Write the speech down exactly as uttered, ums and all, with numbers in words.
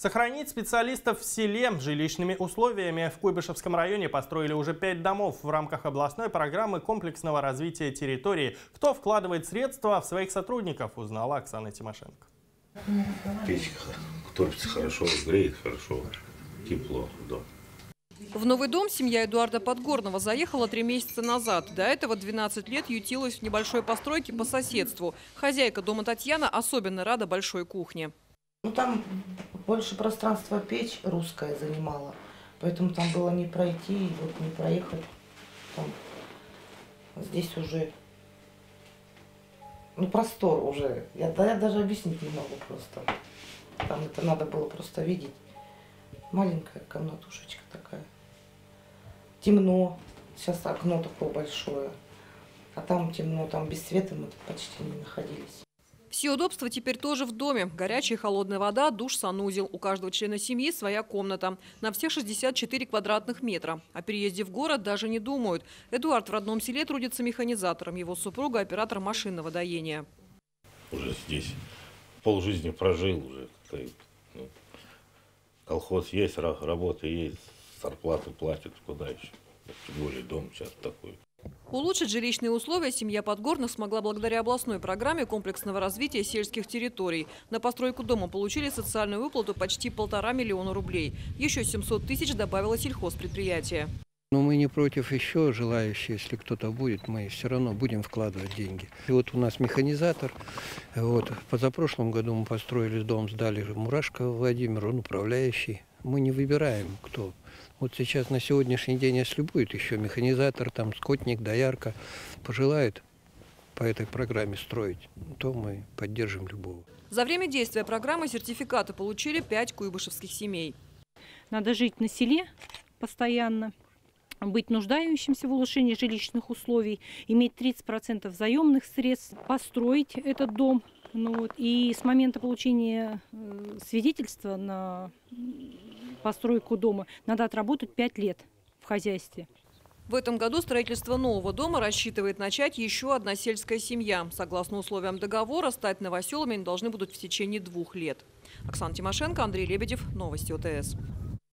Сохранить специалистов в селе жилищными условиями. В Куйбышевском районе построили уже пять домов в рамках областной программы комплексного развития территории. Кто вкладывает средства в своих сотрудников, узнала Оксана Тимошенко. Печка топится хорошо, греет хорошо, тепло, дом. В новый дом семья Эдуарда Подгорного заехала три месяца назад. До этого двенадцать лет ютилась в небольшой постройке по соседству. Хозяйка дома Татьяна особенно рада большой кухне. Ну там больше пространства печь русская занимала, поэтому там было не пройти и вот не проехать. Там, здесь уже ну простор уже, я, да, я даже объяснить не могу просто. Там это надо было просто видеть. Маленькая комнатушечка такая. Темно, сейчас окно такое большое, а там темно, там без света мы почти не находились. Все удобства теперь тоже в доме. Горячая и холодная вода, душ, санузел. У каждого члена семьи своя комната. На всех шестьдесят четыре квадратных метра. О переезде в город даже не думают. Эдуард в родном селе трудится механизатором. Его супруга – оператор машинного доения. Уже здесь полжизни прожил уже. Колхоз есть, работа есть, зарплату платят. Куда еще? Тем более дом сейчас такой. Улучшить жилищные условия семья Подгорных смогла благодаря областной программе комплексного развития сельских территорий. На постройку дома получили социальную выплату почти полтора миллиона рублей. Еще семьсот тысяч добавило сельхозпредприятие. Но мы не против еще желающих, если кто-то будет, мы все равно будем вкладывать деньги. И вот у нас механизатор. Вот, позапрошлом году мы построили дом, сдали Мурашко Владимир, он управляющий. Мы не выбираем, кто. Вот сейчас на сегодняшний день, если будет еще механизатор, там скотник, доярка, пожелает по этой программе строить, то мы поддержим любого. За время действия программы сертификаты получили пять куйбышевских семей. Надо жить на селе постоянно, быть нуждающимся в улучшении жилищных условий, иметь тридцать процентов заемных средств, построить этот дом. Ну вот, и с момента получения свидетельства на постройку дома надо отработать пять лет в хозяйстве. В этом году строительство нового дома рассчитывает начать еще одна сельская семья. Согласно условиям договора, стать новоселами они должны будут в течение двух лет. Оксана Тимошенко, Андрей Лебедев, новости ОТС.